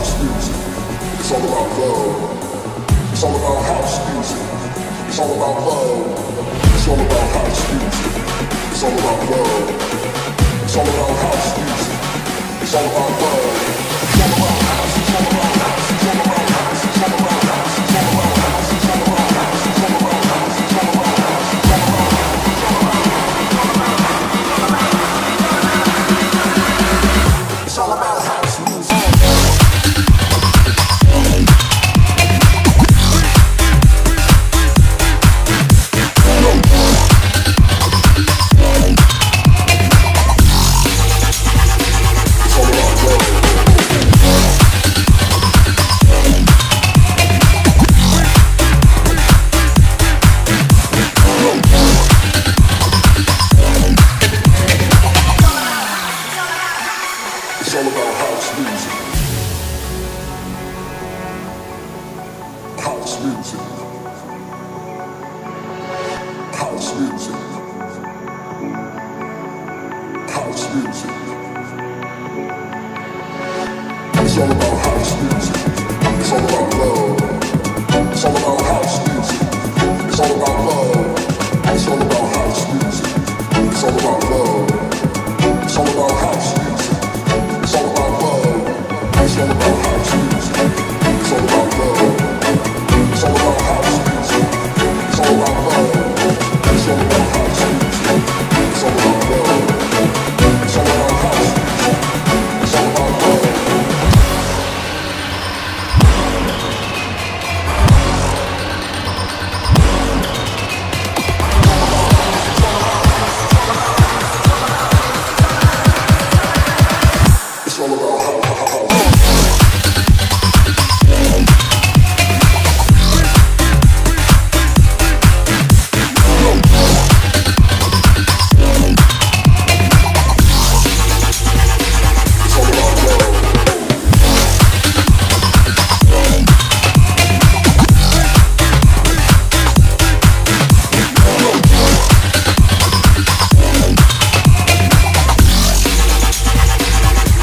house music. It's all about love. It's all about house music. It's all about love. It's all about house music. It's all about love. It's all about house music. It's all about love. It's all about house. It's all about house. It's all about house. It's all about house. It's all about house. It's all about house. It's all about house. It's all about house. It's all about house. It's all about house music. It's all about love.